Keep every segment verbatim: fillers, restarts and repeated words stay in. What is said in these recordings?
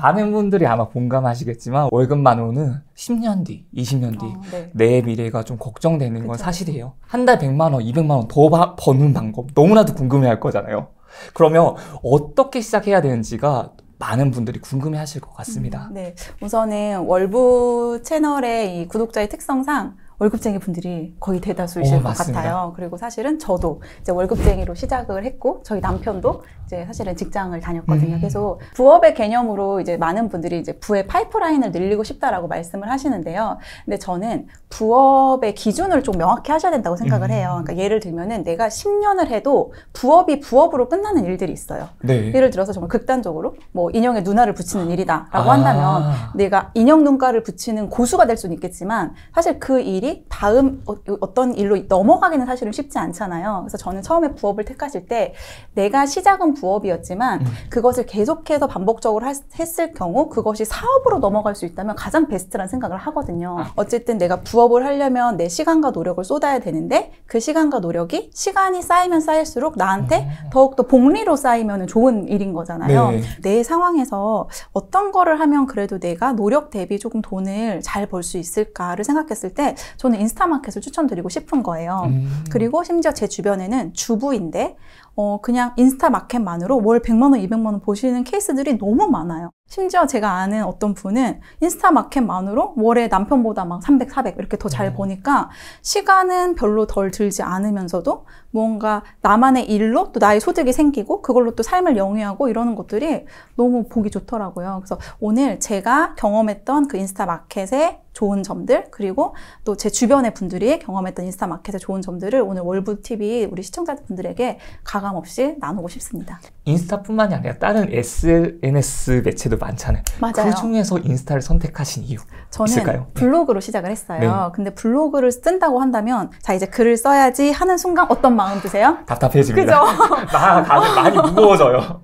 많은 분들이 아마 공감하시겠지만 월급만 오는 십 년 뒤, 이십 년 뒤 어, 네. 내 미래가 좀 걱정되는 건 그쵸. 사실이에요. 한 달 백만 원, 이백만 원 더 버는 방법 너무나도 궁금해할 거잖아요. 그러면 어떻게 시작해야 되는지가 많은 분들이 궁금해하실 것 같습니다. 음, 네, 우선은 월부 채널의 이 구독자의 특성상 월급쟁이 분들이 거의 대다수이실 오, 것 맞습니다. 같아요. 그리고 사실은 저도 이제 월급쟁이로 시작을 했고 저희 남편도 이제 사실은 직장을 다녔거든요. 음. 그래서 부업의 개념으로 이제 많은 분들이 이제 부의 파이프라인을 늘리고 싶다라고 말씀을 하시는데요. 근데 저는 부업의 기준을 좀 명확히 하셔야 된다고 생각을 음. 해요. 그러니까 예를 들면은 내가 십 년을 해도 부업이 부업으로 끝나는 일들이 있어요. 네. 예를 들어서 정말 극단적으로 뭐 인형에 누나를 붙이는 일이다라고 아. 한다면 내가 인형 눈가를 붙이는 고수가 될 수는 있겠지만 사실 그 일이 다음 어떤 일로 넘어가기는 사실은 쉽지 않잖아요. 그래서 저는 처음에 부업을 택하실 때 내가 시작은 부업이었지만 음. 그것을 계속해서 반복적으로 했을 경우 그것이 사업으로 넘어갈 수 있다면 가장 베스트라는 생각을 하거든요. 아. 어쨌든 내가 부업을 하려면 내 시간과 노력을 쏟아야 되는데 그 시간과 노력이 시간이 쌓이면 쌓일수록 나한테 음. 더욱더 복리로 쌓이면 좋은 일인 거잖아요. 네. 내 상황에서 어떤 거를 하면 그래도 내가 노력 대비 조금 돈을 잘 벌 수 있을까를 생각했을 때 저는 인스타마켓을 추천드리고 싶은 거예요. 음. 그리고 심지어 제 주변에는 주부인데 어 그냥 인스타마켓만으로 월 백만 원, 이백만 원 보시는 케이스들이 너무 많아요. 심지어 제가 아는 어떤 분은 인스타마켓만으로 월에 남편보다 막 삼백, 사백 이렇게 더 잘 버니까 시간은 별로 덜 들지 않으면서도 뭔가 나만의 일로 또 나의 소득이 생기고 그걸로 또 삶을 영위하고 이러는 것들이 너무 보기 좋더라고요. 그래서 오늘 제가 경험했던 그 인스타마켓의 좋은 점들 그리고 또 제 주변의 분들이 경험했던 인스타마켓의 좋은 점들을 오늘 월부티비 우리 시청자분들에게 가감 없이 나누고 싶습니다. 인스타뿐만이 아니라 다른 에스엔에스 매체도 많잖아요. 맞아요. 그 중에서 인스타를 선택하신 이유 저는 있을까요? 블로그로 시작을 했어요. 네. 근데 블로그를 쓴다고 한다면 자 이제 글을 써야지 하는 순간 어떤 마음 드세요? 답답해집니다. 그죠? 나, 다들 많이 무거워져요.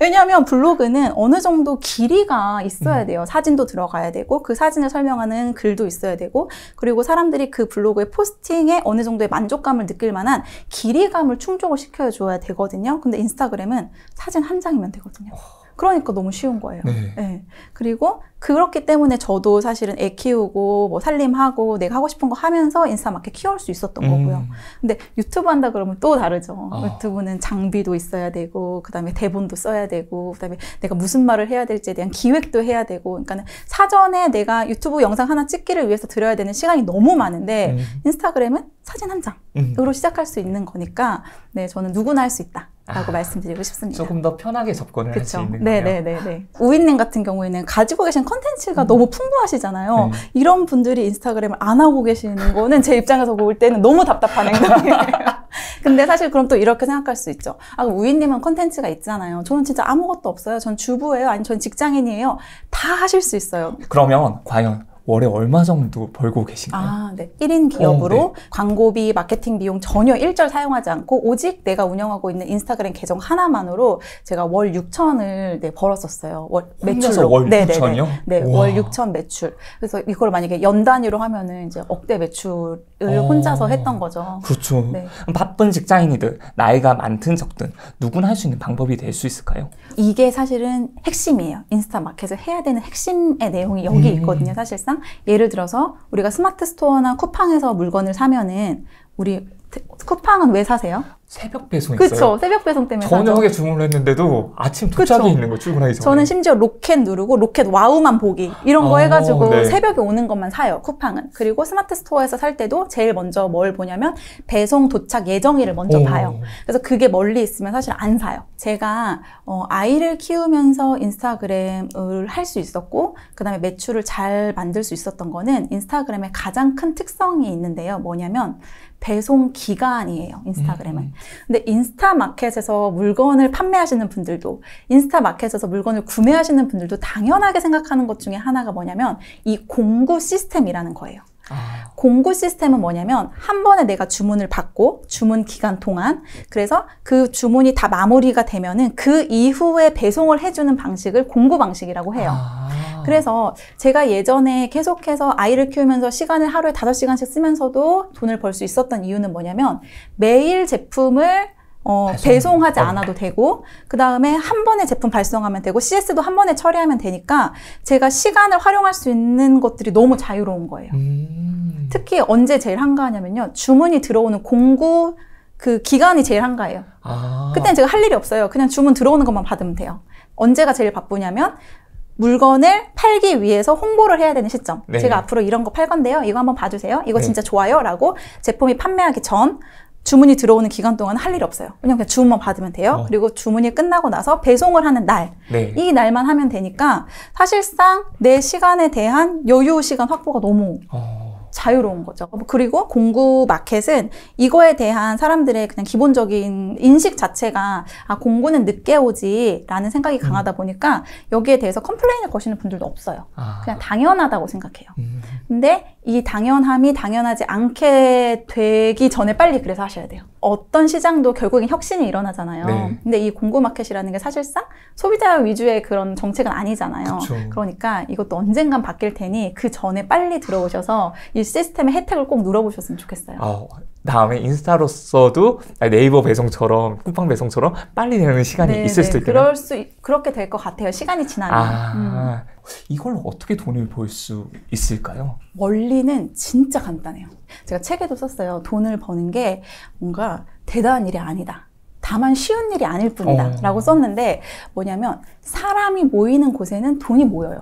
왜냐하면 블로그는 어느 정도 길이가 있어야 돼요. 음. 사진도 들어가야 되고 그 사진을 설명하는 글도 있어야 되고 그리고 사람들이 그 블로그의 포스팅에 어느 정도의 만족감을 느낄 만한 길이감을 충족을 시켜줘야 되거든요. 근데 인스타그램은 사진 한 장이면 되거든요. 그러니까 너무 쉬운 거예요. 네. 네. 그리고 그렇기 때문에 저도 사실은 애 키우고 뭐 살림하고 내가 하고 싶은 거 하면서 인스타마켓 키울 수 있었던 음. 거고요. 근데 유튜브 한다 그러면 또 다르죠. 어. 유튜브는 장비도 있어야 되고 그다음에 대본도 써야 되고 그다음에 내가 무슨 말을 해야 될지에 대한 기획도 해야 되고 그러니까 사전에 내가 유튜브 영상 하나 찍기를 위해서 들여야 되는 시간이 너무 많은데 음. 인스타그램은 사진 한 장으로 음. 시작할 수 있는 거니까 네, 저는 누구나 할 수 있다. 라고 아, 말씀드리고 싶습니다. 조금 더 편하게 접근을 할 수 있는 거예요. 네네네. 우인님 같은 경우에는 가지고 계신 컨텐츠가 음. 너무 풍부하시잖아요. 네. 이런 분들이 인스타그램을 안 하고 계시는 거는 제 입장에서 볼 때는 너무 답답한 행동이에요. 근데 사실 그럼 또 이렇게 생각할 수 있죠. 아, 우인님은 컨텐츠가 있잖아요. 저는 진짜 아무것도 없어요. 전 주부예요. 아니, 전 직장인이에요. 다 하실 수 있어요. 그러면 과연 월에 얼마 정도 벌고 계신가요? 아, 네. 일 인 기업으로 어, 네. 광고비, 마케팅 비용 전혀 일절 사용하지 않고 오직 내가 운영하고 있는 인스타그램 계정 하나만으로 제가 월 육천을 네, 벌었었어요. 월 매출로. 월 육천이요? 네, 네. 월 육천 매출. 그래서 이걸 만약에 연 단위로 하면은 이제 억대 매출을 어, 혼자서 했던 거죠. 그렇죠. 네. 바쁜 직장인이든 나이가 많든 적든 누구나 할 수 있는 방법이 될 수 있을까요? 이게 사실은 핵심이에요. 인스타마켓을 해야 되는 핵심의 내용이 여기 음. 있거든요, 사실상. 예를 들어서 우리가 스마트 스토어나 쿠팡에서 물건을 사면은 우리 쿠팡은 왜 사세요? 새벽 배송이 있어요. 그렇죠. 새벽 배송 때문에 저녁에 사죠. 주문을 했는데도 아침 도착이 있는 거 출근하기 전에. 저는 심지어 로켓 누르고 로켓 와우만 보기 이런 거 어, 해가지고 네. 새벽에 오는 것만 사요. 쿠팡은. 그리고 스마트 스토어에서 살 때도 제일 먼저 뭘 보냐면 배송 도착 예정일을 먼저 오. 봐요. 그래서 그게 멀리 있으면 사실 안 사요. 제가 어, 아이를 키우면서 인스타그램을 할 수 있었고 그 다음에 매출을 잘 만들 수 있었던 거는 인스타그램의 가장 큰 특성이 있는데요. 뭐냐면 배송 기간이에요. 인스타그램은. 음. 근데 인스타마켓에서 물건을 판매하시는 분들도 인스타마켓에서 물건을 구매하시는 분들도 당연하게 생각하는 것 중에 하나가 뭐냐면 이 공구 시스템이라는 거예요. 아. 공구 시스템은 뭐냐면 한 번에 내가 주문을 받고 주문 기간 동안 그래서 그 주문이 다 마무리가 되면은 그 이후에 배송을 해주는 방식을 공구 방식이라고 해요. 아. 그래서 제가 예전에 계속해서 아이를 키우면서 시간을 하루에 다섯 시간씩 쓰면서도 돈을 벌 수 있었던 이유는 뭐냐면 매일 제품을 어, 배송. 배송하지 않아도 되고, 그 다음에 한 번에 제품 발송하면 되고, 씨에스도 한 번에 처리하면 되니까 제가 시간을 활용할 수 있는 것들이 너무 자유로운 거예요. 음. 특히 언제 제일 한가하냐면요, 주문이 들어오는 공구 그 기간이 제일 한가해요. 아. 그때는 제가 할 일이 없어요. 그냥 주문 들어오는 것만 받으면 돼요. 언제가 제일 바쁘냐면 물건을 팔기 위해서 홍보를 해야 되는 시점. 네. 제가 앞으로 이런 거 팔 건데요, 이거 한번 봐주세요, 이거 네. 진짜 좋아요 라고 제품이 판매하기 전 주문이 들어오는 기간 동안 할 일 없어요. 그냥, 그냥 주문만 받으면 돼요. 어. 그리고 주문이 끝나고 나서 배송을 하는 날, 네. 이 날만 하면 되니까 사실상 내 시간에 대한 여유 시간 확보가 너무 어. 자유로운 거죠. 그리고 공구 마켓은 이거에 대한 사람들의 그냥 기본적인 인식 자체가, 아, 공구는 늦게 오지 라는 생각이 강하다 음. 보니까 여기에 대해서 컴플레인을 거시는 분들도 없어요. 아. 그냥 당연하다고 생각해요. 음. 근데 이 당연함이 당연하지 않게 되기 전에 빨리 그래서 하셔야 돼요. 어떤 시장도 결국엔 혁신이 일어나잖아요. 네. 근데 이 공구마켓이라는 게 사실상 소비자 위주의 그런 정책은 아니잖아요. 그쵸. 그러니까 이것도 언젠간 바뀔 테니 그 전에 빨리 들어오셔서 이 시스템의 혜택을 꼭 누려보셨으면 좋겠어요. 어, 다음에 인스타로서도 네이버 배송처럼, 쿠팡 배송처럼 빨리 되는 시간이 네, 있을 네, 수도 있겠네요. 그럴 수, 그렇게 될 것 같아요. 시간이 지나면. 아. 음. 이걸로 어떻게 돈을 벌 수 있을까요? 원리는 진짜 간단해요. 제가 책에도 썼어요. 돈을 버는 게 뭔가 대단한 일이 아니다, 다만 쉬운 일이 아닐 뿐이다 어. 라고 썼는데, 뭐냐면 사람이 모이는 곳에는 돈이 모여요.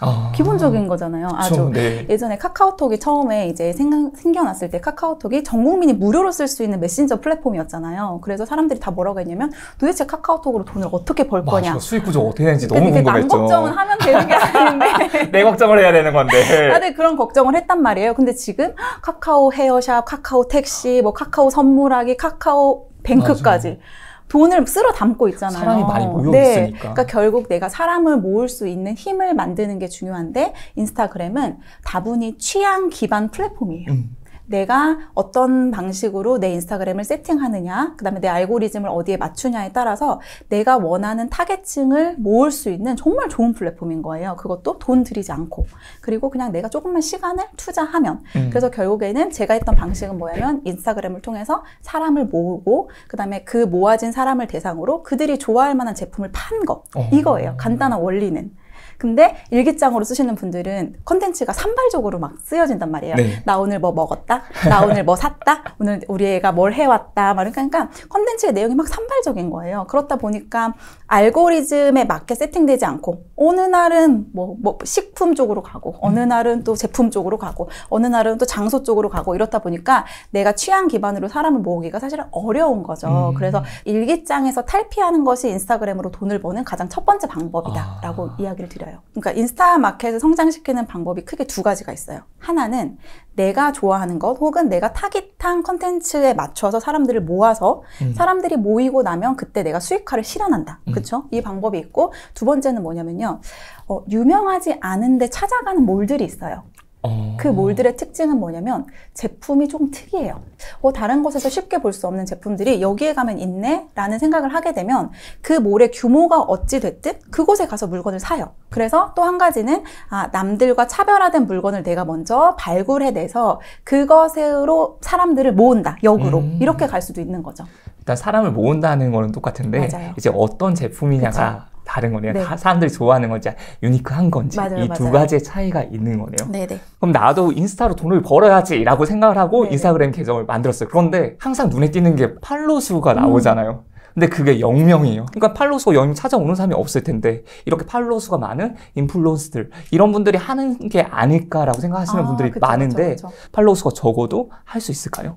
아. 기본적인 거잖아요. 아주 저, 네. 예전에 카카오톡이 처음에 이제 생각, 생겨났을 때 카카오톡이 전 국민이 무료로 쓸 수 있는 메신저 플랫폼이었잖아요. 그래서 사람들이 다 뭐라고 했냐면, 도대체 카카오톡으로 돈을 어떻게 벌 맞아, 거냐, 수익 구조가 어떻게 되는지 너무 궁금했죠. 남 걱정은 하면 되는 게 아닌데 내 걱정을 해야 되는 건데 다들 그런 걱정을 했단 말이에요. 근데 지금 카카오 헤어샵, 카카오 택시, 뭐 카카오 선물하기, 카카오 뱅크까지 맞아. 돈을 쓸어 담고 있잖아요. 사람이 많이 모여 네. 있으니까. 그러니까 결국 내가 사람을 모을 수 있는 힘을 만드는 게 중요한데, 인스타그램은 다분히 취향 기반 플랫폼이에요. 음. 내가 어떤 방식으로 내 인스타그램을 세팅하느냐, 그 다음에 내 알고리즘을 어디에 맞추냐에 따라서 내가 원하는 타겟층을 모을 수 있는 정말 좋은 플랫폼인 거예요. 그것도 돈 들이지 않고, 그리고 그냥 내가 조금만 시간을 투자하면 음. 그래서 결국에는 제가 했던 방식은 뭐냐면, 인스타그램을 통해서 사람을 모으고, 그 다음에 그 모아진 사람을 대상으로 그들이 좋아할 만한 제품을 판 것, 어. 이거예요 간단한 원리는. 근데 일기장으로 쓰시는 분들은 컨텐츠가 산발적으로 막 쓰여진단 말이에요. 네. 나 오늘 뭐 먹었다, 나 오늘 뭐 샀다, 오늘 우리 애가 뭘 해왔다, 막 그러니까 컨텐츠의 내용이 막 산발적인 거예요. 그렇다 보니까 알고리즘에 맞게 세팅되지 않고, 어느 날은 뭐, 뭐 식품 쪽으로 가고, 어느 날은 또 제품 쪽으로 가고, 어느 날은 또 장소 쪽으로 가고, 이렇다 보니까 내가 취향 기반으로 사람을 모으기가 사실은 어려운 거죠. 음. 그래서 일기장에서 탈피하는 것이 인스타그램으로 돈을 버는 가장 첫 번째 방법이다라고 아. 이야기를 드려요. 그러니까 인스타마켓을 성장시키는 방법이 크게 두 가지가 있어요. 하나는 내가 좋아하는 것, 혹은 내가 타깃한 컨텐츠에 맞춰서 사람들을 모아서 음. 사람들이 모이고 나면 그때 내가 수익화를 실현한다. 음. 그렇죠? 이 방법이 있고, 두 번째는 뭐냐면요, 어, 유명하지 않은데 찾아가는 몰들이 있어요. 어... 그 몰들의 특징은 뭐냐면 제품이 좀 특이해요. 어, 다른 곳에서 쉽게 볼 수 없는 제품들이 여기에 가면 있네 라는 생각을 하게 되면 그 몰의 규모가 어찌 됐든 그곳에 가서 물건을 사요. 그래서 또 한 가지는, 아, 남들과 차별화된 물건을 내가 먼저 발굴해내서 그것으로 사람들을 모은다, 역으로 음... 이렇게 갈 수도 있는 거죠. 일단 사람을 모은다는 거는 똑같은데 맞아요. 이제 어떤 제품이냐가 그쵸? 다른 거네요. 네. 사람들이 좋아하는 건지 유니크한 건지 이 두 가지의 차이가 있는 거네요. 네네. 그럼 나도 인스타로 돈을 벌어야지 라고 생각을 하고 네네. 인스타그램 계정을 만들었어요. 그런데 항상 눈에 띄는 게 팔로우 수가 나오잖아요. 음. 근데 그게 영 명이에요. 그러니까 팔로우 수가 영 명 찾아오는 사람이 없을 텐데, 이렇게 팔로우 수가 많은 인플루언서들, 이런 분들이 하는 게 아닐까라고 생각하시는 아, 분들이 그쵸, 많은데 그쵸, 그쵸. 팔로우 수가 적어도 할 수 있을까요?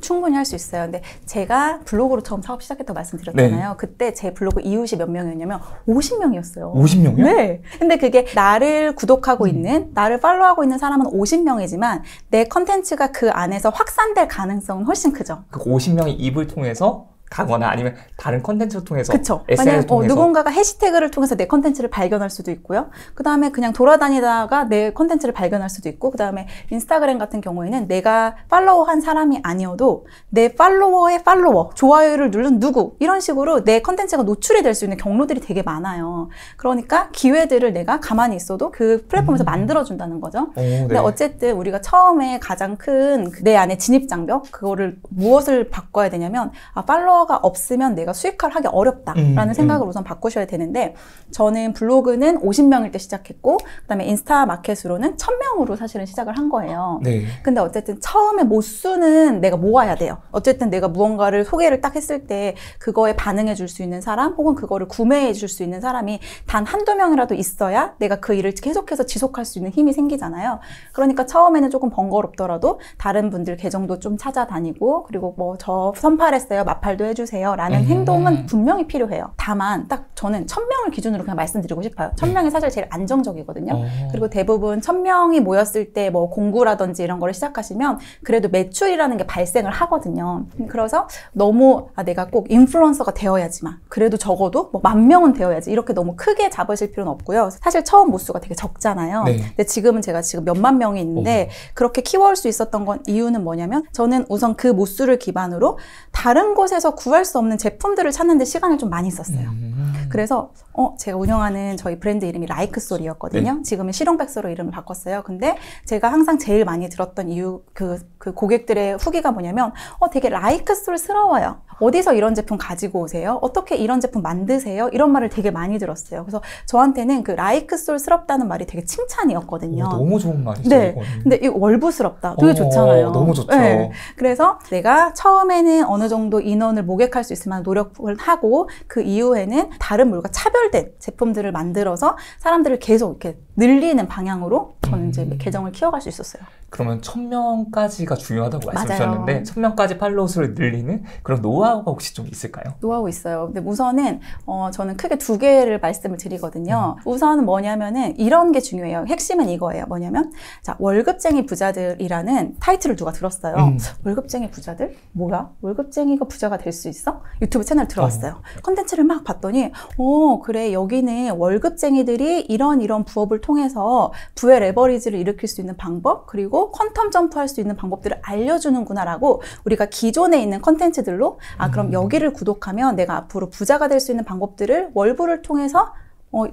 충분히 할 수 있어요. 근데 제가 블로그로 처음 사업 시작했다고 말씀드렸잖아요. 네. 그때 제 블로그 이웃이 몇 명이었냐면 오십 명이었어요. 오십 명이요? 네. 근데 그게 나를 구독하고 음. 있는, 나를 팔로우하고 있는 사람은 오십 명이지만 내 컨텐츠가 그 안에서 확산될 가능성은 훨씬 크죠. 그 오십 명의 입을 통해서 가거나 아니면 다른 컨텐츠를 통해서 그쵸. 에스엔에스를 만약, 어, 통해서 누군가가 해시태그를 통해서 내 컨텐츠를 발견할 수도 있고요. 그 다음에 그냥 돌아다니다가 내 컨텐츠를 발견할 수도 있고, 그 다음에 인스타그램 같은 경우에는 내가 팔로우한 사람이 아니어도 내 팔로워의 팔로워, 좋아요를 누른 누구, 이런 식으로 내 컨텐츠가 노출이 될 수 있는 경로들이 되게 많아요. 그러니까 기회들을 내가 가만히 있어도 그 플랫폼에서 음. 만들어준다는 거죠. 오, 네. 근데 어쨌든 우리가 처음에 가장 큰 내 안에 진입장벽, 그거를 무엇을 바꿔야 되냐면, 아, 팔로워 가 없으면 내가 수익화를 하기 어렵다라는 음, 생각을 음. 우선 바꾸셔야 되는데, 저는 블로그는 오십 명일 때 시작했고, 그 다음에 인스타마켓으로는 천 명으로 사실은 시작을 한 거예요. 네. 근데 어쨌든 처음에 모수는 내가 모아야 돼요. 어쨌든 내가 무언가를 소개를 딱 했을 때 그거에 반응해 줄 수 있는 사람, 혹은 그거를 구매해 줄 수 있는 사람이 단 한두 명이라도 있어야 내가 그 일을 계속해서 지속할 수 있는 힘이 생기잖아요. 그러니까 처음에는 조금 번거롭더라도 다른 분들 계정도 좀 찾아다니고, 그리고 뭐 저 선팔했어요, 마팔도 해주세요 라는 음. 행동은 분명히 필요해요. 다만 딱 저는 천 명을 기준으로 그냥 말씀드리고 싶어요. 천 명이 사실 제일 안정적이거든요. 어. 그리고 대부분 천 명이 모였을 때 뭐 공구라든지 이런 거를 시작하시면 그래도 매출이라는 게 발생을 하거든요. 그래서 너무 아, 내가 꼭 인플루언서가 되어야지만, 그래도 적어도 뭐 만 명은 되어야지, 이렇게 너무 크게 잡으실 필요는 없고요. 사실 처음 모수가 되게 적잖아요. 네. 근데 지금은 제가 지금 몇만 명이 있는데 오. 그렇게 키워올 수 있었던 건 이유는 뭐냐면, 저는 우선 그 모수를 기반으로 다른 곳에서 구할 수 없는 제품들을 찾는 데 시간을 좀 많이 썼어요. 음. 그래서 어, 제가 운영하는 저희 브랜드 이름이 라이크솔이었거든요. 네. 지금은 실용백솔로 이름을 바꿨어요. 근데 제가 항상 제일 많이 들었던 이유, 그, 그 고객들의 후기가 뭐냐면, 어, 되게 라이크솔스러워요. 어디서 이런 제품 가지고 오세요? 어떻게 이런 제품 만드세요? 이런 말을 되게 많이 들었어요. 그래서 저한테는 그 라이크솔스럽다는 말이 되게 칭찬이었거든요. 오, 너무 좋은 말이죠. 네. 이건. 근데 이 월부스럽다. 되게 오, 좋잖아요. 너무 좋죠. 네. 그래서 내가 처음에는 어느 정도 인원을 모객할 수 있을 만한 노력을 하고, 그 이후에는 다른 물과 차별된 제품들을 만들어서 사람들을 계속 이렇게 늘리는 방향으로 저는 이제 음. 계정을 키워갈 수 있었어요. 그러면 천 명까지가 중요하다고 말씀하셨는데, 천 명까지 팔로우 수를 늘리는 그런 노하우가 혹시 좀 있을까요? 노하우 있어요. 근데 우선은 어, 저는 크게 두 개를 말씀을 드리거든요. 음. 우선 뭐냐면은 이런 게 중요해요. 핵심은 이거예요. 뭐냐면, 자, 월급쟁이 부자들이라는 타이틀을 누가 들었어요. 음. 월급쟁이 부자들? 뭐야? 월급쟁이가 부자가 될 수 있어? 유튜브 채널 들어왔어요. 컨텐츠를 막 봤더니, 어, 그래, 여기는 월급쟁이들이 이런 이런 부업을 통해서 부의 레버리지를 일으킬 수 있는 방법, 그리고 퀀텀 점프할 수 있는 방법들을 알려주는구나라고, 우리가 기존에 있는 컨텐츠들로 아, 그럼 여기를 구독하면 내가 앞으로 부자가 될 수 있는 방법들을 월부를 통해서 어,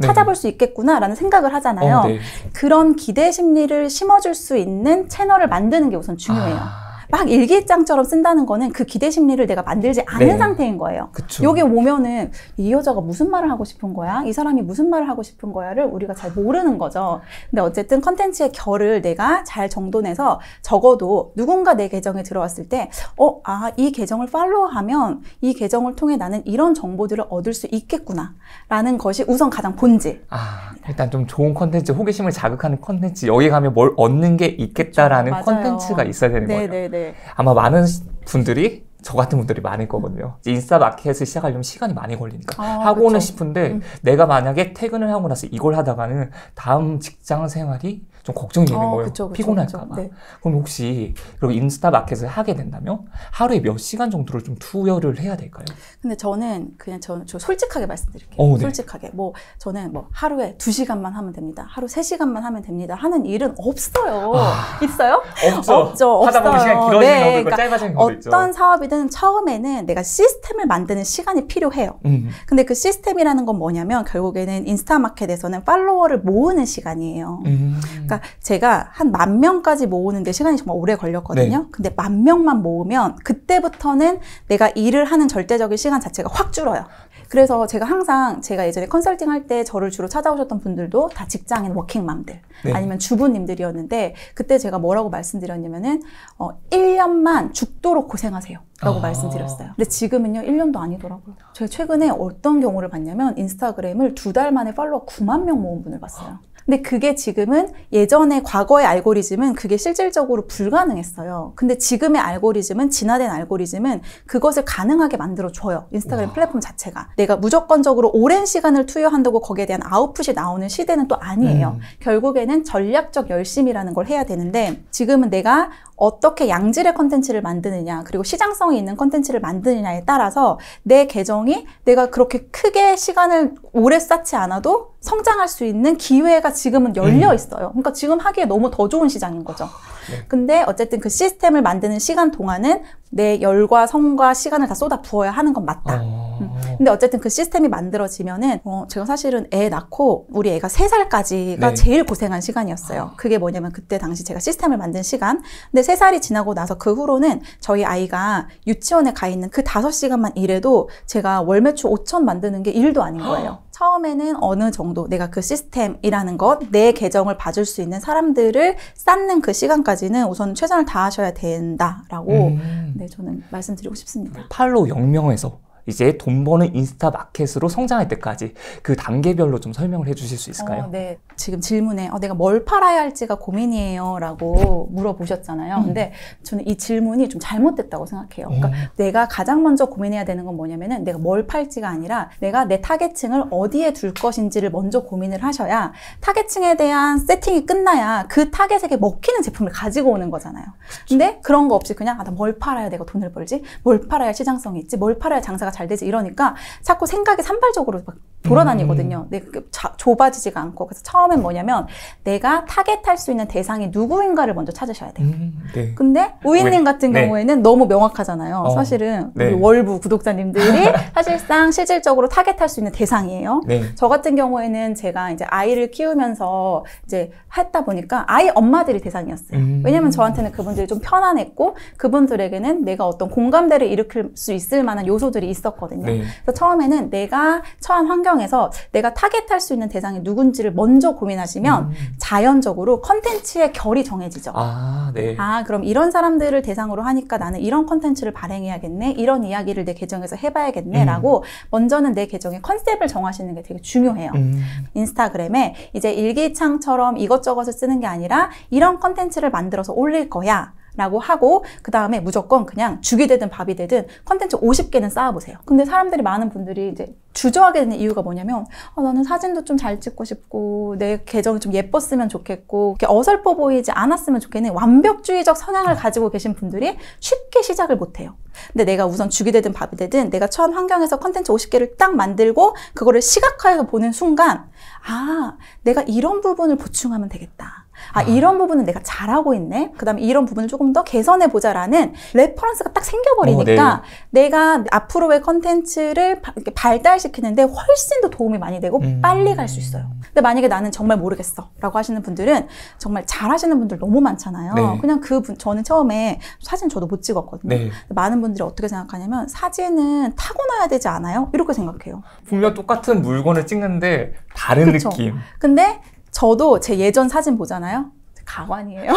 찾아볼 네. 수 있겠구나라는 생각을 하잖아요. 어, 네. 그런 기대 심리를 심어줄 수 있는 채널을 만드는 게 우선 중요해요. 아. 막 일기장처럼 쓴다는 거는 그 기대 심리를 내가 만들지 않은 네. 상태인 거예요. 그쵸. 여기 오면은 이 여자가 무슨 말을 하고 싶은 거야? 이 사람이 무슨 말을 하고 싶은 거야를 우리가 잘 모르는 거죠. 근데 어쨌든 컨텐츠의 결을 내가 잘 정돈해서, 적어도 누군가 내 계정에 들어왔을 때 어, 아, 이 계정을 팔로우하면 이 계정을 통해 나는 이런 정보들을 얻을 수 있겠구나 라는 것이 우선 가장 본질. 아, 일단 좀 좋은 컨텐츠, 호기심을 자극하는 컨텐츠, 여기 가면 뭘 얻는 게 있겠다라는 컨텐츠가 있어야 되는 네, 거예요. 네, 네. 아마 많은 분들이, 저 같은 분들이 많을 거거든요. 인스타 마켓을 시작하려면 시간이 많이 걸리니까 아, 하고는 그쵸. 싶은데 음. 내가 만약에 퇴근을 하고 나서 이걸 하다가는 다음 직장 생활이 좀 걱정이 되는 어, 거예요. 그쵸, 그쵸, 피곤할까 봐. 네. 그럼 혹시 그리고 인스타 마켓을 하게 된다면 하루에 몇 시간 정도를 좀 투여를 해야 될까요? 근데 저는 그냥 저, 저 솔직하게 말씀드릴게요. 어, 네. 솔직하게 뭐 저는 뭐 하루에 두 시간만 하면 됩니다, 하루 세 시간만 하면 됩니다 하는 일은 없어요. 아, 있어요? 없죠. 없죠. 하다 보면 시간이 길어지는 네, 경우도 그러니까 짧아지는 경우도 있죠. 어떤 사업이든 처음에는 내가 시스템을 만드는 시간이 필요해요. 음. 근데 그 시스템이라는 건 뭐냐면, 결국에는 인스타 마켓에서는 팔로워를 모으는 시간이에요. 음. 그러니까 제가 한 만 명까지 모으는데 시간이 정말 오래 걸렸거든요. 네. 근데 만 명만 모으면 그때부터는 내가 일을 하는 절대적인 시간 자체가 확 줄어요. 그래서 제가 항상, 제가 예전에 컨설팅 할 때 저를 주로 찾아오셨던 분들도 다 직장인 워킹맘들 네. 아니면 주부님들이었는데, 그때 제가 뭐라고 말씀드렸냐면은 어, 일 년만 죽도록 고생하세요 라고 아... 말씀드렸어요. 근데 지금은요 일 년도 아니더라고요. 제가 최근에 어떤 경우를 봤냐면, 인스타그램을 두 달 만에 팔로워 구만 명 모은 분을 봤어요. 근데 그게 지금은, 예전에 과거의 알고리즘은 그게 실질적으로 불가능했어요. 근데 지금의 알고리즘은, 진화된 알고리즘은 그것을 가능하게 만들어줘요. 인스타그램 우와. 플랫폼 자체가 내가 무조건적으로 오랜 시간을 투여한다고 거기에 대한 아웃풋이 나오는 시대는 또 아니에요. 음. 결국에는 전략적 열심이라는 걸 해야 되는데, 지금은 내가 어떻게 양질의 컨텐츠를 만드느냐, 그리고 시장성이 있는 컨텐츠를 만드느냐에 따라서 내 계정이 내가 그렇게 크게 시간을 오래 쌓지 않아도 성장할 수 있는 기회가 지금은 열려 있어요. 그러니까 지금 하기에 너무 더 좋은 시장인 거죠. 네. 근데 어쨌든 그 시스템을 만드는 시간 동안은 내 열과 성과 시간을 다 쏟아 부어야 하는 건 맞다. 어... 음. 근데 어쨌든 그 시스템이 만들어지면은 어, 제가 사실은 애 낳고 우리 애가 세 살까지가 네. 제일 고생한 시간이었어요. 아... 그게 뭐냐면 그때 당시 제가 시스템을 만든 시간. 근데 세 살이 지나고 나서 그 후로는 저희 아이가 유치원에 가 있는 그 다섯 시간만 일해도 제가 월 매출 오천 만드는 게 일도 아닌 거예요. 아... 처음에는 어느 정도 내가 그 시스템이라는 것, 내 계정을 봐줄 수 있는 사람들을 쌓는 그 시간까지는 우선 최선을 다하셔야 된다라고 음. 네, 저는 말씀드리고 싶습니다. 팔로우 영 명에서 이제 돈 버는 인스타 마켓으로 성장할 때까지 그 단계별로 좀 설명을 해주실 수 있을까요? 어, 네. 지금 질문에 어, 내가 뭘 팔아야 할지가 고민이에요 라고 물어보셨잖아요. 음. 근데 저는 이 질문이 좀 잘못됐다고 생각해요. 음. 그러니까 내가 가장 먼저 고민해야 되는 건 뭐냐면은 내가 뭘 팔지가 아니라 내가 내 타겟층을 어디에 둘 것인지를 먼저 고민을 하셔야, 타겟층에 대한 세팅이 끝나야 그 타겟에게 먹히는 제품을 가지고 오는 거잖아요. 그쵸. 근데 그런 거 없이 그냥 아, 나 뭘 팔아야 내가 돈을 벌지? 뭘 팔아야 시장성이 있지? 뭘 팔아야 장사가 잘 되지? 이러니까 자꾸 생각이 산발적으로 막 돌아다니거든요. 음. 내, 자, 좁아지지가 않고. 그래서 처음엔 뭐냐면 내가 타겟할 수 있는 대상이 누구인가를 먼저 찾으셔야 돼요. 음, 네. 근데 우인님 같은 네. 경우에는 너무 명확하잖아요. 어, 사실은 네. 우리 월부 구독자님들이 사실상 실질적으로 타겟할 수 있는 대상이에요. 네. 저 같은 경우에는 제가 이제 아이를 키우면서 이제 했다 보니까 아이 엄마들이 대상이었어요. 음. 왜냐면 저한테는 그분들이 좀 편안했고, 그분들에게는 내가 어떤 공감대를 일으킬 수 있을 만한 요소들이 있었거든요. 네. 그래서 처음에는 내가 처한 환경에서 내가 타겟할 수 있는 대상이 누군지를 먼저 고민하시면 음. 자연적으로 컨텐츠의 결이 정해지죠. 아, 네. 아, 그럼 이런 사람들을 대상으로 하니까 나는 이런 컨텐츠를 발행해야겠네, 이런 이야기를 내 계정에서 해봐야겠네 음. 라고 먼저는 내 계정의 컨셉을 정하시는 게 되게 중요해요. 음. 인스타그램에 이제 일기창처럼 이것저것을 쓰는 게 아니라 이런 컨텐츠를 만들어서 올릴 거야 라고 하고, 그 다음에 무조건 그냥 죽이 되든 밥이 되든 컨텐츠 오십 개는 쌓아보세요. 근데 사람들이, 많은 분들이 이제 주저하게 되는 이유가 뭐냐면 어, 나는 사진도 좀 잘 찍고 싶고 내 계정이 좀 예뻤으면 좋겠고 이렇게 어설퍼 보이지 않았으면 좋겠는 완벽주의적 성향을 가지고 계신 분들이 쉽게 시작을 못해요. 근데 내가 우선 죽이 되든 밥이 되든 내가 처한 환경에서 컨텐츠 오십 개를 딱 만들고 그거를 시각화해서 보는 순간, 아, 내가 이런 부분을 보충하면 되겠다, 아, 아, 이런 부분은 내가 잘하고 있네, 그 다음에 이런 부분을 조금 더 개선해보자 라는 레퍼런스가 딱 생겨버리니까 어, 네. 내가 앞으로의 컨텐츠를 바, 이렇게 발달시키는데 훨씬 더 도움이 많이 되고 음. 빨리 갈 수 있어요. 근데 만약에 나는 정말 모르겠어 라고 하시는 분들은, 정말 잘하시는 분들 너무 많잖아요. 네. 그냥 그 분, 저는 처음에 사진 저도 못 찍었거든요. 네. 많은 분들이 어떻게 생각하냐면 사진은 타고나야 되지 않아요? 이렇게 생각해요. 분명 똑같은 물건을 찍는데 다른 그쵸? 느낌. 근데 저도 제 예전 사진 보잖아요. 가관이에요.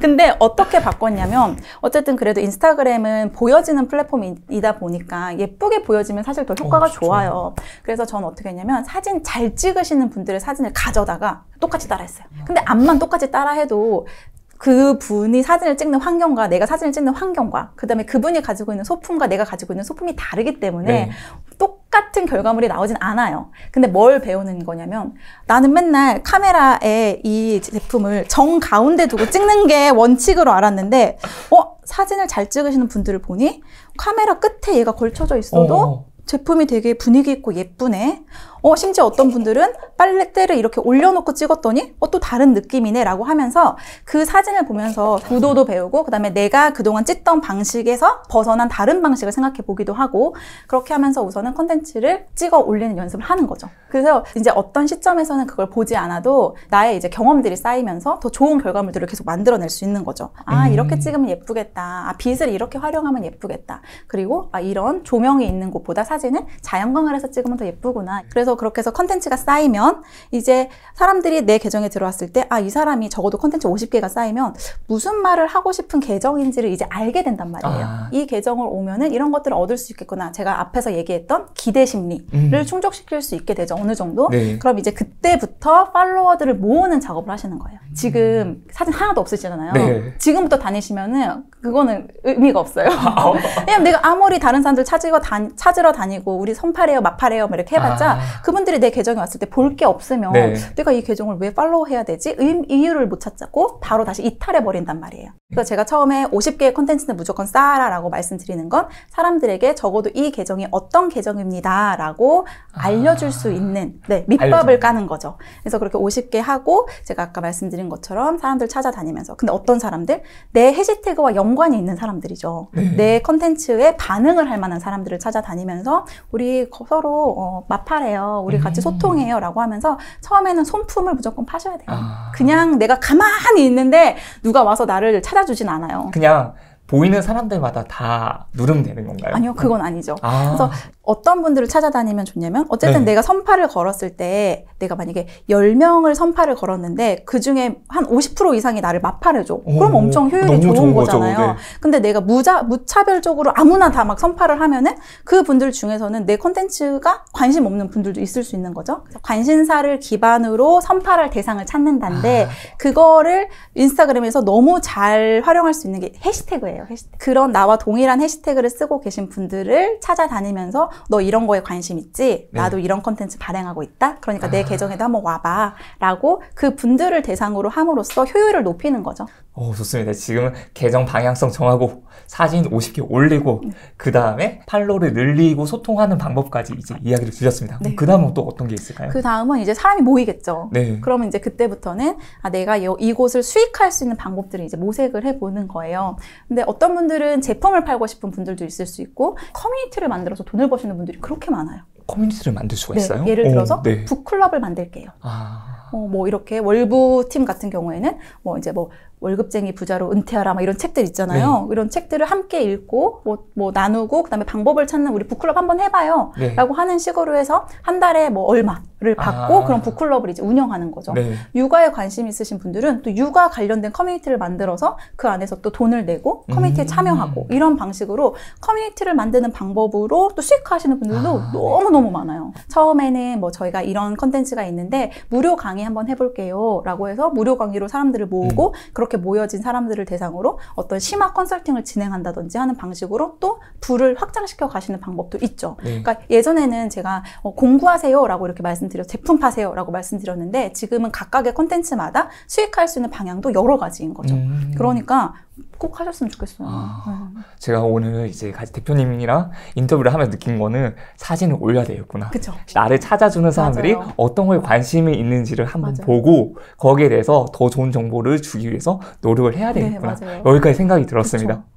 근데 어떻게 바꿨냐면, 어쨌든 그래도 인스타그램은 보여지는 플랫폼이다 보니까 예쁘게 보여지면 사실 더 효과가 어, 좋아요. 그래서 전 어떻게 했냐면 사진 잘 찍으시는 분들의 사진을 가져다가 똑같이 따라했어요. 근데 앞만 똑같이 따라해도 그 분이 사진을 찍는 환경과 내가 사진을 찍는 환경과 그 다음에 그분이 가지고 있는 소품과 내가 가지고 있는 소품이 다르기 때문에 네. 똑같은 결과물이 나오진 않아요. 근데 뭘 배우는 거냐면, 나는 맨날 카메라에 이 제품을 정 가운데 두고 찍는 게 원칙으로 알았는데 어? 사진을 잘 찍으시는 분들을 보니 카메라 끝에 얘가 걸쳐져 있어도 어. 제품이 되게 분위기 있고 예쁘네. 어, 심지어 어떤 분들은 빨랫대를 이렇게 올려놓고 찍었더니 어, 또 다른 느낌이네 라고 하면서 그 사진을 보면서 구도도 배우고, 그 다음에 내가 그동안 찍던 방식에서 벗어난 다른 방식을 생각해 보기도 하고, 그렇게 하면서 우선은 컨텐츠를 찍어 올리는 연습을 하는 거죠. 그래서 이제 어떤 시점에서는 그걸 보지 않아도 나의 이제 경험들이 쌓이면서 더 좋은 결과물들을 계속 만들어낼 수 있는 거죠. 아, 이렇게 찍으면 예쁘겠다. 아, 빛을 이렇게 활용하면 예쁘겠다. 그리고 아, 이런 조명이 있는 곳보다 사진은 자연광활해서 찍으면 더 예쁘구나. 그래서 그렇게 해서 컨텐츠가 쌓이면 이제 사람들이 내 계정에 들어왔을 때 아, 이 사람이 적어도 컨텐츠 오십 개가 쌓이면 무슨 말을 하고 싶은 계정인지를 이제 알게 된단 말이에요. 아. 이 계정을 오면은 이런 것들을 얻을 수 있겠구나. 제가 앞에서 얘기했던 기대 심리를 음. 충족시킬 수 있게 되죠, 어느 정도. 네. 그럼 이제 그때부터 팔로워들을 모으는 작업을 하시는 거예요. 지금 사진 하나도 없으시잖아요. 네. 지금부터 다니시면은 그거는 의미가 없어요. 왜냐면 내가 아무리 다른 사람들 찾으러, 다, 찾으러 다니고 우리 선팔해요, 막팔해요 이렇게 해봤자 아. 그분들이 내 계정에 왔을 때 볼 게 없으면 네. 내가 이 계정을 왜 팔로우 해야 되지? 이유를 못 찾고 바로 다시 이탈해 버린단 말이에요. 그래서 제가 처음에 오십 개의 콘텐츠는 무조건 쌓아라 라고 말씀드리는 건 사람들에게 적어도 이 계정이 어떤 계정입니다 라고 아... 알려줄 수 있는 네, 밑밥을 알죠. 까는 거죠. 그래서 그렇게 오십 개 하고 제가 아까 말씀드린 것처럼 사람들 찾아다니면서, 근데 어떤 사람들? 내 해시태그와 연관이 있는 사람들이죠. 네. 내 콘텐츠에 반응을 할 만한 사람들을 찾아다니면서 우리 서로 어, 마파래요, 우리 같이 음... 소통해요 라고 하면서 처음에는 손품을 무조건 파셔야 돼요. 아... 그냥 내가 가만히 있는데 누가 와서 나를 찾아 주진 않아요. 그냥 보이는 사람들마다 다 누르면 되는 건가요? 아니요, 그건 아니죠. 아. 그래서 어떤 분들을 찾아다니면 좋냐면 어쨌든 네. 내가 선파를 걸었을 때 내가 만약에 열 명을 선파를 걸었는데 그중에 한 오십 퍼센트 이상이 나를 마파를 줘. 그럼 엄청 효율이 좋은, 좋은 거잖아요. 거죠, 네. 근데 내가 무자, 무차별적으로 아무나 다 막 선파를 하면은 그 분들 중에서는 내 콘텐츠가 관심 없는 분들도 있을 수 있는 거죠. 관심사를 기반으로 선파할 대상을 찾는다는데 아. 그거를 인스타그램에서 너무 잘 활용할 수 있는 게 해시태그예요. 해시태그. 그런 나와 동일한 해시태그를 쓰고 계신 분들을 찾아다니면서 너 이런 거에 관심 있지? 나도 네. 이런 컨텐츠 발행하고 있다? 그러니까 아. 내 계정에도 한번 와봐 라고 그 분들을 대상으로 함으로써 효율을 높이는 거죠. 오, 좋습니다. 지금은 계정 방향성 정하고 사진 오십 개 올리고 네. 그 다음에 팔로우를 늘리고 소통하는 방법까지 이제 이야기를 주셨습니다. 네. 그 다음은 또 어떤 게 있을까요? 그 다음은 이제 사람이 모이겠죠. 네. 그러면 이제 그때부터는 아, 내가 이곳을 수익할 수 있는 방법들을 이제 모색을 해보는 거예요. 근데 어떤 분들은 제품을 팔고 싶은 분들도 있을 수 있고 커뮤니티를 만들어서 돈을 버시는 분들이 그렇게 많아요. 커뮤니티를 만들 수가 네, 있어요? 예를 들어서 오, 네. 북클럽을 만들게요. 아... 어, 뭐 이렇게 월부팀 같은 경우에는 뭐 이제 뭐 월급쟁이 부자로 은퇴하라 막 이런 책들 있잖아요. 네. 이런 책들을 함께 읽고 뭐, 뭐 나누고 그다음에 방법을 찾는 우리 북클럽 한번 해봐요 네. 라고 하는 식으로 해서 한 달에 뭐 얼마를 받고 아. 그런 북클럽을 이제 운영하는 거죠. 네. 육아에 관심 있으신 분들은 또 육아 관련된 커뮤니티를 만들어서 그 안에서 또 돈을 내고 커뮤니티에 음. 참여하고 이런 방식으로 커뮤니티를 만드는 방법으로 또 수익화하시는 분들도 아. 너무너무 많아요. 처음에는 뭐 저희가 이런 컨텐츠가 있는데 무료 강의 한번 해볼게요 라고 해서 무료 강의로 사람들을 모으고 음. 그렇게 이렇게 모여진 사람들을 대상으로 어떤 심화 컨설팅을 진행한다든지 하는 방식으로 또 부를 확장시켜 가시는 방법도 있죠. 네. 그러니까 예전에는 제가 어, 공구하세요 라고 이렇게 말씀드려 제품 파세요 라고 말씀드렸는데 지금은 각각의 콘텐츠마다 수익할 수 있는 방향도 여러 가지인 거죠. 음. 그러니까 꼭 하셨으면 좋겠어요. 아, 네. 제가 오늘 이제 같이 대표님이랑 인터뷰를 하면서 느낀 거는 사진을 올려야 되겠구나. 그쵸. 나를 찾아주는 사람들이 맞아요. 어떤 거에 관심이 있는지를 한번 맞아요. 보고 거기에 대해서 더 좋은 정보를 주기 위해서 노력을 해야 되겠구나. 네, 여기까지 생각이 들었습니다. 그쵸.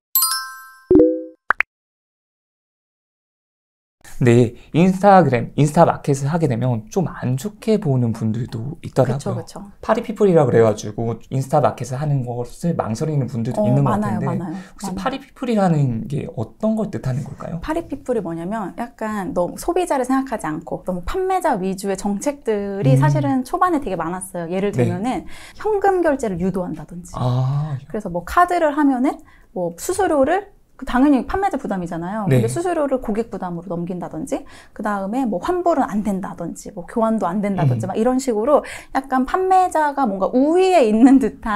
근데 인스타그램, 인스타마켓을 하게 되면 좀 안 좋게 보는 분들도 있더라고요. 그쵸, 그쵸. 파리피플이라 그래가지고 인스타마켓을 하는 것을 망설이는 분들도 어, 있는 많아요, 것 같은데 많아요. 혹시 많아요. 파리피플이라는 게 어떤 걸 뜻하는 걸까요? 파리피플이 뭐냐면 약간 너무 소비자를 생각하지 않고 너무 판매자 위주의 정책들이 음. 사실은 초반에 되게 많았어요. 예를 들면은 네. 현금 결제를 유도한다든지 아, 그래서 뭐 카드를 하면은 뭐 수수료를 당연히 판매자 부담이잖아요. 네. 근데 수수료를 고객 부담으로 넘긴다든지 그 다음에 뭐 환불은 안 된다든지 뭐 교환도 안 된다든지 음. 막 이런 식으로 약간 판매자가 뭔가 우위에 있는 듯한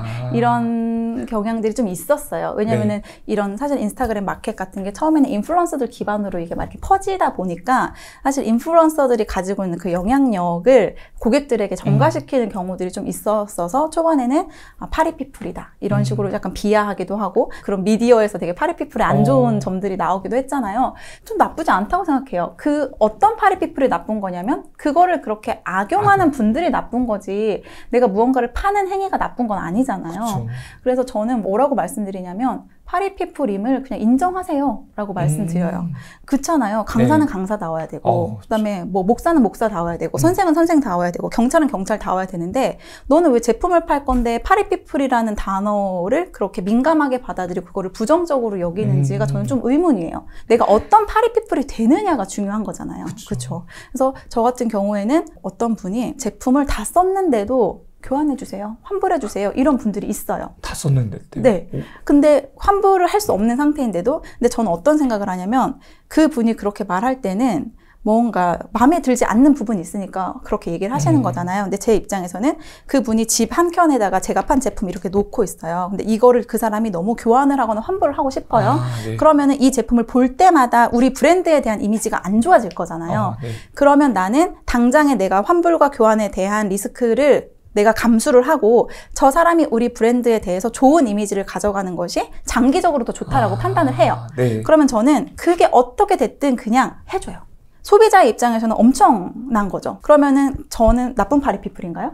아. 이런 경향들이 좀 있었어요. 왜냐면은 네. 이런 사실 인스타그램 마켓 같은 게 처음에는 인플루언서들 기반으로 이게 막 이렇게 퍼지다 보니까 사실 인플루언서들이 가지고 있는 그 영향력을 고객들에게 전가시키는 음. 경우들이 좀 있었어서 초반에는 아, 파리피플이다 이런 음. 식으로 약간 비하하기도 하고 그런 미디어에서 되게 파리 파리피플의 안 좋은 오. 점들이 나오기도 했잖아요. 좀 나쁘지 않다고 생각해요. 그 어떤 파리피플이 나쁜 거냐면 그거를 그렇게 악용하는 아. 분들이 나쁜 거지 내가 무언가를 파는 행위가 나쁜 건 아니잖아요. 그쵸. 그래서 저는 뭐라고 말씀드리냐면 파리피플임을 그냥 인정하세요 라고 말씀드려요. 음. 그렇잖아요. 강사는 네. 강사다워야 되고 어, 그 다음에 뭐 목사는 목사다워야 되고 음. 선생은 선생다워야 되고 경찰은 경찰다워야 되는데 너는 왜 제품을 팔 건데 파리피플이라는 단어를 그렇게 민감하게 받아들이고 그거를 부정적으로 여기는지가 음. 저는 좀 의문이에요. 내가 어떤 파리피플이 되느냐가 중요한 거잖아요. 그렇죠. 그래서 저 같은 경우에는 어떤 분이 제품을 다 썼는데도 교환해주세요. 환불해주세요. 이런 분들이 있어요. 다 썼는데. 네. 오. 근데 환불을 할 수 없는 상태인데도 근데 저는 어떤 생각을 하냐면 그 분이 그렇게 말할 때는 뭔가 마음에 들지 않는 부분이 있으니까 그렇게 얘기를 하시는 음. 거잖아요. 근데 제 입장에서는 그분이 집 한켠에다가 제가 판 제품 이렇게 놓고 있어요. 근데 이거를 그 사람이 너무 교환을 하거나 환불을 하고 싶어요. 아, 네. 그러면은 이 제품을 볼 때마다 우리 브랜드에 대한 이미지가 안 좋아질 거잖아요. 아, 네. 그러면 나는 당장에 내가 환불과 교환에 대한 리스크를 내가 감수를 하고 저 사람이 우리 브랜드에 대해서 좋은 이미지를 가져가는 것이 장기적으로도 좋다라고 아, 판단을 해요. 네. 그러면 저는 그게 어떻게 됐든 그냥 해줘요. 소비자의 입장에서는 엄청난 거죠. 그러면은 저는 나쁜 파리피플인가요?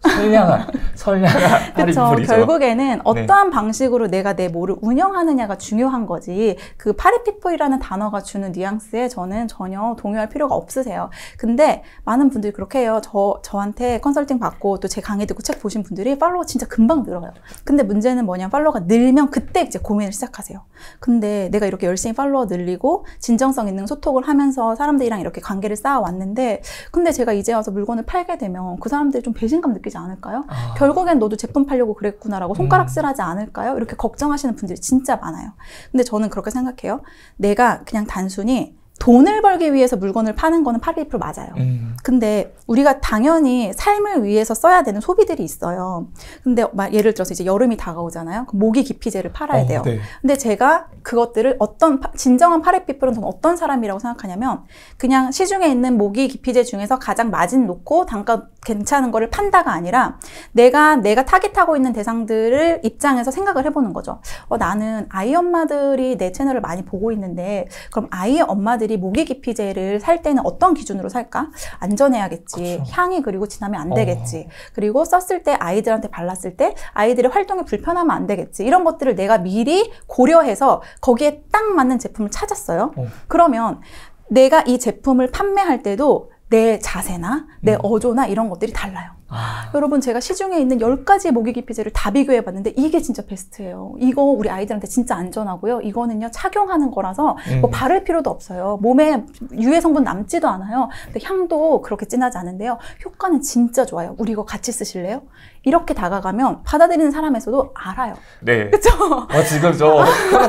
선량한, 선량한 파리피플이죠. 그렇죠. 결국에는 어떠한 네. 방식으로 내가 내 뭐를 운영하느냐가 중요한 거지, 그 파리피플이라는 단어가 주는 뉘앙스에 저는 전혀 동요할 필요가 없으세요. 근데 많은 분들이 그렇게 해요. 저, 저한테 컨설팅 받고 또 제 강의 듣고 책 보신 분들이 팔로워 진짜 금방 늘어요. 근데 문제는 뭐냐면 팔로워가 늘면 그때 이제 고민을 시작하세요. 근데 내가 이렇게 열심히 팔로워 늘리고 진정성 있는 소통을 하면서 사람들이랑 이렇게 관계를 쌓아왔는데, 근데 제가 이제 와서 물건을 팔게 되면 그 사람들이 좀 배신감 느끼지 않을까요? 아... 결국엔 너도 제품 팔려고 그랬구나라고 손가락질하지 않을까요? 이렇게 걱정하시는 분들이 진짜 많아요. 근데 저는 그렇게 생각해요. 내가 그냥 단순히 돈을 벌기 위해서 물건을 파는 거는 파리피플 맞아요. 음. 근데 우리가 당연히 삶을 위해서 써야 되는 소비들이 있어요. 근데 예를 들어서 이제 여름이 다가오잖아요. 모기 기피제를 팔아야 돼요. 어, 네. 근데 제가 그것들을 어떤 진정한 파리피플은 저는 어떤 사람이라고 생각하냐면, 그냥 시중에 있는 모기 기피제 중에서 가장 마진 놓고 단가 괜찮은 거를 판다가 아니라 내가 내가 타깃하고 있는 대상들을 입장에서 생각을 해보는 거죠. 어, 나는 아이 엄마들이 내 채널을 많이 보고 있는데, 그럼 아이 엄마들이 모기 기피제를 살 때는 어떤 기준으로 살까? 안전해야겠지. 그쵸. 향이 그리고 진하면 안 되겠지. 어. 그리고 썼을 때 아이들한테 발랐을 때 아이들의 활동에 불편하면 안 되겠지. 이런 것들을 내가 미리 고려해서 거기에 딱 맞는 제품을 찾았어요. 어. 그러면 내가 이 제품을 판매할 때도 내 자세나 내 음. 어조나 이런 것들이 달라요. 아. 여러분, 제가 시중에 있는 열 가지의 모기 기피제를 다 비교해 봤는데 이게 진짜 베스트예요. 이거 우리 아이들한테 진짜 안전하고요. 이거는요 착용하는 거라서 음. 뭐 바를 필요도 없어요. 몸에 유해 성분 남지도 않아요. 근데 향도 그렇게 진하지 않은데요. 효과는 진짜 좋아요. 우리 이거 같이 쓰실래요? 이렇게 다가가면 받아들이는 사람에서도 알아요. 네. 그쵸? 어, 지금 저 사야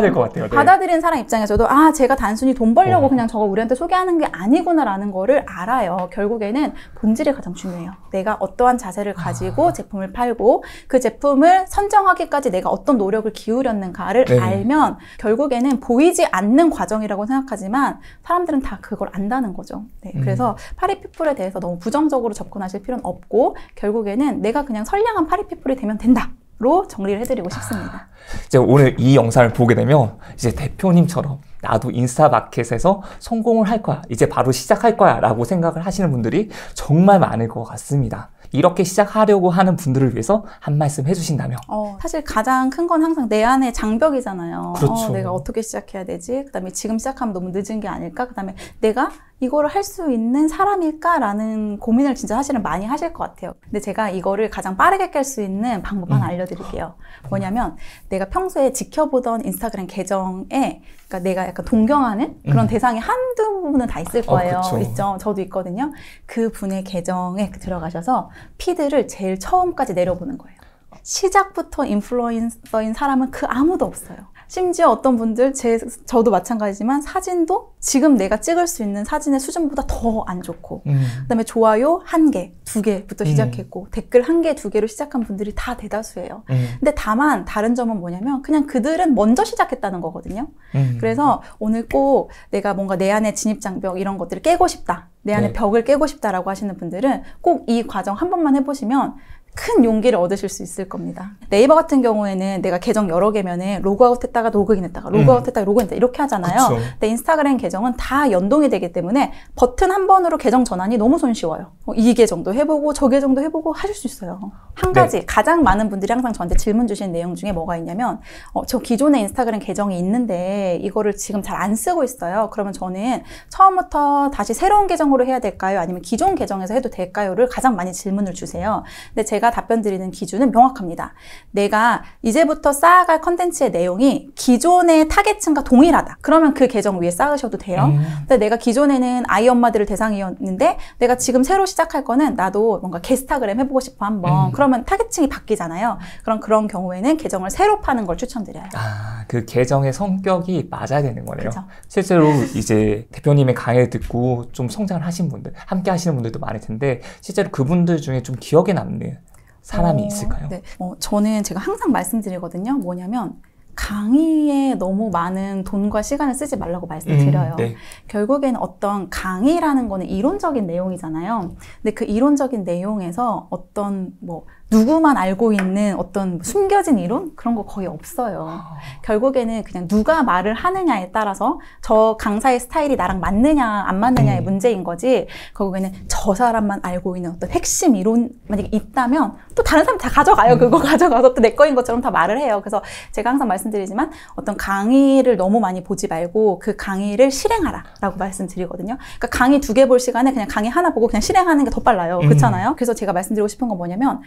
될 것 같아요. 네. 받아들이는 사람 입장에서도 아, 제가 단순히 돈 벌려고 어. 그냥 저거 우리한테 소개하는 게 아니구나라는 거를 알아요. 결국에는 본질이 가장 중요해요. 내가 어떠한 자세를 가지고 아. 제품을 팔고 그 제품을 선정하기까지 내가 어떤 노력을 기울였는가를 네. 알면 결국에는 보이지 않는 과정이라고 생각하지만 사람들은 다 그걸 안다는 거죠. 네. 음. 그래서 파리피플에 대해서 너무 부정적으로 접근하실 필요는 없고, 결국에는 내가 그냥 선량한 파리피플이 되면 된다 로 정리를 해드리고 싶습니다. 이제 오늘 이 영상을 보게 되면 이제 대표님처럼 나도 인스타마켓에서 성공을 할 거야, 이제 바로 시작할 거야 라고 생각을 하시는 분들이 정말 많을 것 같습니다. 이렇게 시작하려고 하는 분들을 위해서 한 말씀 해주신다면? 어, 사실 가장 큰 건 항상 내 안의 장벽이잖아요. 그렇죠. 어, 내가 어떻게 시작해야 되지? 그 다음에 지금 시작하면 너무 늦은 게 아닐까? 그 다음에 내가 이거를 할 수 있는 사람일까라는 고민을 진짜 사실은 많이 하실 것 같아요. 근데 제가 이거를 가장 빠르게 깰 수 있는 방법 하나 음. 알려드릴게요. 뭐냐면 내가 평소에 지켜보던 인스타그램 계정에, 그러니까 내가 약간 동경하는 그런 음. 대상이 한두 분은 다 있을 거예요. 어, 있죠. 저도 있거든요. 그 분의 계정에 들어가셔서 피드를 제일 처음까지 내려보는 거예요. 시작부터 인플루언서인 사람은 그 아무도 없어요. 심지어 어떤 분들, 제, 저도 마찬가지지만 사진도 지금 내가 찍을 수 있는 사진의 수준보다 더 안 좋고 음. 그 다음에 좋아요 한 개, 두 개부터 시작했고 음. 댓글 한 개, 두 개로 시작한 분들이 다 대다수예요. 음. 근데 다만 다른 점은 뭐냐면 그냥 그들은 먼저 시작했다는 거거든요. 음. 그래서 오늘 꼭 내가 뭔가 내 안의 진입장벽 이런 것들을 깨고 싶다, 내 안의 네. 벽을 깨고 싶다라고 하시는 분들은 꼭 이 과정 한 번만 해보시면 큰 용기를 얻으실 수 있을 겁니다. 네이버 같은 경우에는 내가 계정 여러 개면은 로그아웃 했다가 로그인 했다가 로그아웃 음. 했다가 로그인 했다가 이렇게 하잖아요. 그쵸. 근데 인스타그램 계정은 다 연동이 되기 때문에 버튼 한 번으로 계정 전환이 너무 손쉬워요. 이 계정도 해보고 저 계정도 해보고 하실 수 있어요. 한 가지 네. 가장 많은 분들이 항상 저한테 질문 주시는 내용 중에 뭐가 있냐면 어, 저 기존에 인스타그램 계정이 있는데 이거를 지금 잘 안 쓰고 있어요. 그러면 저는 처음부터 다시 새로운 계정으로 해야 될까요? 아니면 기존 계정에서 해도 될까요?를 가장 많이 질문을 주세요. 근데 제가 답변 드리는 기준은 명확합니다. 내가 이제부터 쌓아갈 컨텐츠의 내용이 기존의 타겟층과 동일하다. 그러면 그 계정 위에 쌓으셔도 돼요. 음. 근데 내가 기존에는 아이 엄마들을 대상이었는데 내가 지금 새로 시작할 거는 나도 뭔가 게스타그램 해보고 싶어 한번. 음. 그러면 타겟층이 바뀌잖아요. 그럼 그런 경우에는 계정을 새로 파는 걸 추천드려요. 아, 그 계정의 성격이 맞아야 되는 거네요. 그쵸? 실제로 이제 대표님의 강의를 듣고 좀 성장을 하신 분들, 함께 하시는 분들도 많을 텐데 실제로 그분들 중에 좀 기억에 남는 사람이 있을까요? 어, 네. 어, 저는 제가 항상 말씀드리거든요. 뭐냐면 강의에 너무 많은 돈과 시간을 쓰지 말라고 말씀드려요. 음, 네. 결국에는 어떤 강의라는 거는 이론적인 내용이잖아요. 근데 그 이론적인 내용에서 어떤 뭐 누구만 알고 있는 어떤 숨겨진 이론? 그런 거 거의 없어요. 아... 결국에는 그냥 누가 말을 하느냐에 따라서 저 강사의 스타일이 나랑 맞느냐 안 맞느냐의 음... 문제인 거지, 결국에는 저 사람만 알고 있는 어떤 핵심 이론 만약에 있다면 또 다른 사람 다 가져가요. 음... 그거 가져가서 또 내 거인 것처럼 다 말을 해요. 그래서 제가 항상 말씀드리지만 어떤 강의를 너무 많이 보지 말고 그 강의를 실행하라 라고 말씀드리거든요. 그러니까 강의 두 개 볼 시간에 그냥 강의 하나 보고 그냥 실행하는 게 더 빨라요. 음... 그렇잖아요. 그래서 제가 말씀드리고 싶은 건 뭐냐면,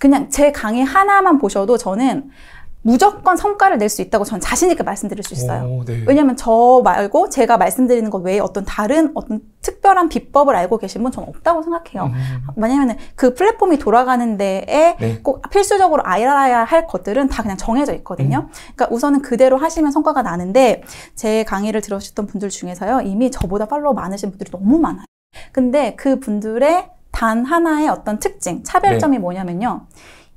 그냥 제 강의 하나만 보셔도 저는 무조건 성과를 낼 수 있다고 저는 자신 있게 말씀드릴 수 있어요. 오, 네. 왜냐하면 저 말고 제가 말씀드리는 것 외에 어떤 다른 어떤 특별한 비법을 알고 계신 분 저는 없다고 생각해요. 음. 왜냐하면 그 플랫폼이 돌아가는 데에 네. 꼭 필수적으로 알아야 할 것들은 다 그냥 정해져 있거든요. 음. 그러니까 우선은 그대로 하시면 성과가 나는데, 제 강의를 들으셨던 분들 중에서요 이미 저보다 팔로워 많으신 분들이 너무 많아요. 근데 그 분들의 단 하나의 어떤 특징, 차별점이 네. 뭐냐면요,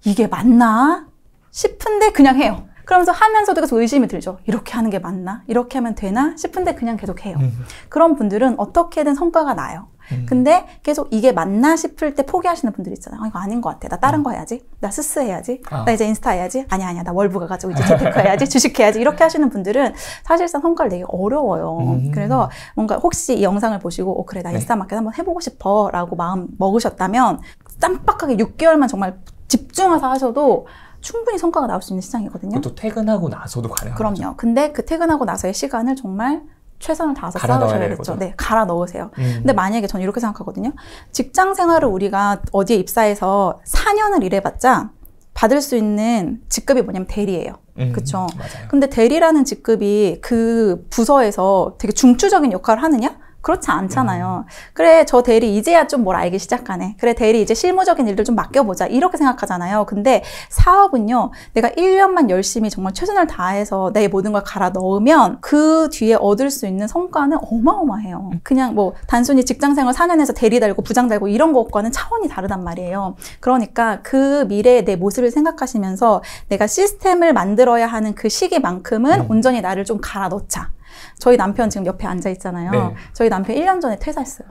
이게 맞나 싶은데 그냥 해요. 그러면서 하면서도 계속 의심이 들죠. 이렇게 하는 게 맞나? 이렇게 하면 되나? 싶은데 그냥 계속 해요. 음. 그런 분들은 어떻게든 성과가 나요. 음. 근데 계속 이게 맞나 싶을 때 포기하시는 분들 있잖아요. 아, 이거 아닌 것 같아. 나 다른 음. 거 해야지. 나 스스 해야지. 아. 나 이제 인스타 해야지. 아니야, 아니야. 나 월부가 가지고 이제 재테크 해야지. 주식 해야지. 이렇게 하시는 분들은 사실상 성과를 내기 어려워요. 음. 그래서 뭔가 혹시 이 영상을 보시고 어, 그래, 나 인스타마켓 네. 한번 해보고 싶어 라고 마음 먹으셨다면 쌈박하게 육 개월만 정말 집중해서 하셔도 충분히 성과가 나올 수 있는 시장이거든요. 그것도 퇴근하고 나서도 가능하죠. 그럼요. 근데 그 퇴근하고 나서의 시간을 정말 최선을 다해서 쌓아줘야겠죠. 네, 갈아 넣으세요. 음. 근데 만약에 저는 이렇게 생각하거든요. 직장 생활을 우리가 어디에 입사해서 사 년을 일해봤자 받을 수 있는 직급이 뭐냐면 대리예요. 음, 그렇죠. 근데 대리라는 직급이 그 부서에서 되게 중추적인 역할을 하느냐? 그렇지 않잖아요. 음. 그래, 저 대리 이제야 좀 뭘 알기 시작하네. 그래, 대리 이제 실무적인 일들 좀 맡겨보자. 이렇게 생각하잖아요. 근데 사업은요, 내가 일 년만 열심히 정말 최선을 다해서 내 모든 걸 갈아 넣으면 그 뒤에 얻을 수 있는 성과는 어마어마해요. 음. 그냥 뭐 단순히 직장생활 사 년에서 대리 달고 부장 달고 이런 것과는 차원이 다르단 말이에요. 그러니까 그 미래의 내 모습을 생각하시면서 내가 시스템을 만들어야 하는 그 시기만큼은 음. 온전히 나를 좀 갈아 넣자. 저희 남편 지금 옆에 앉아 있잖아요. 네. 저희 남편 일 년 전에 퇴사했어요.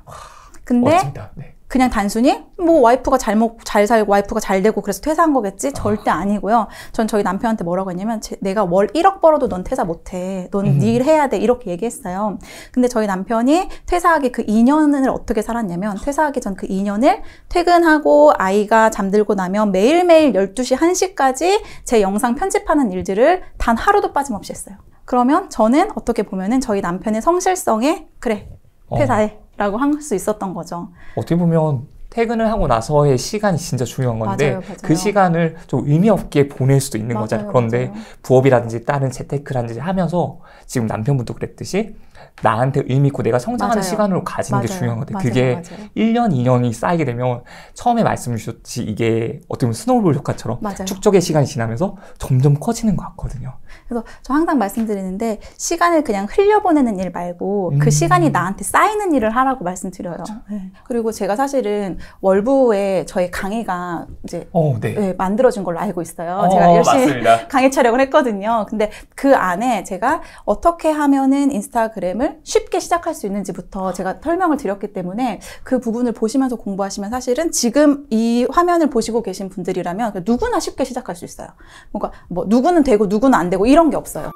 근데 네. 그냥 단순히 뭐 와이프가 잘 먹고 잘 살고 와이프가 잘 되고 그래서 퇴사한 거겠지? 아. 절대 아니고요. 전 저희 남편한테 뭐라고 했냐면, 제, 내가 월 일억 벌어도 넌 퇴사 못해. 넌 네 일 해야 돼. 이렇게 얘기했어요. 근데 저희 남편이 퇴사하기 그 이 년을 어떻게 살았냐면, 퇴사하기 전 그 이 년을 퇴근하고 아이가 잠들고 나면 매일매일 열두 시, 한 시까지 제 영상 편집하는 일들을 단 하루도 빠짐없이 했어요. 그러면 저는 어떻게 보면은 저희 남편의 성실성에 그래, 퇴사해 어. 라고 할 수 있었던 거죠. 어떻게 보면 퇴근을 하고 나서의 시간이 진짜 중요한 건데 맞아요, 맞아요. 그 시간을 좀 의미 없게 보낼 수도 있는 맞아요, 거잖아요. 그런데 맞아요. 부업이라든지 다른 재테크라든지 하면서 지금 남편분도 그랬듯이 나한테 의미 있고 내가 성장하는 맞아요. 시간으로 가지는 맞아요. 게 중요한 건데, 그게 맞아요. 일 년, 이 년이 쌓이게 되면 처음에 말씀 주셨듯이 이게 어떻게 보면 스노우볼 효과처럼 맞아요. 축적의 시간이 지나면서 점점 커지는 것 같거든요. 그래서 저 항상 말씀드리는데, 시간을 그냥 흘려보내는 일 말고 음. 그 시간이 나한테 쌓이는 일을 하라고 말씀드려요. 그렇죠. 네. 그리고 제가 사실은 월부에 저희 강의가 이제 오, 네. 네, 만들어진 걸로 알고 있어요. 오, 제가 열심히 맞습니다. 강의 촬영을 했거든요. 근데 그 안에 제가 어떻게 하면은 인스타그램을 쉽게 시작할 수 있는지부터 제가 설명을 드렸기 때문에 그 부분을 보시면서 공부하시면 사실은 지금 이 화면을 보시고 계신 분들이라면 누구나 쉽게 시작할 수 있어요. 뭔가 뭐 누구는 되고 누구는 안 되고 이런 게 없어요.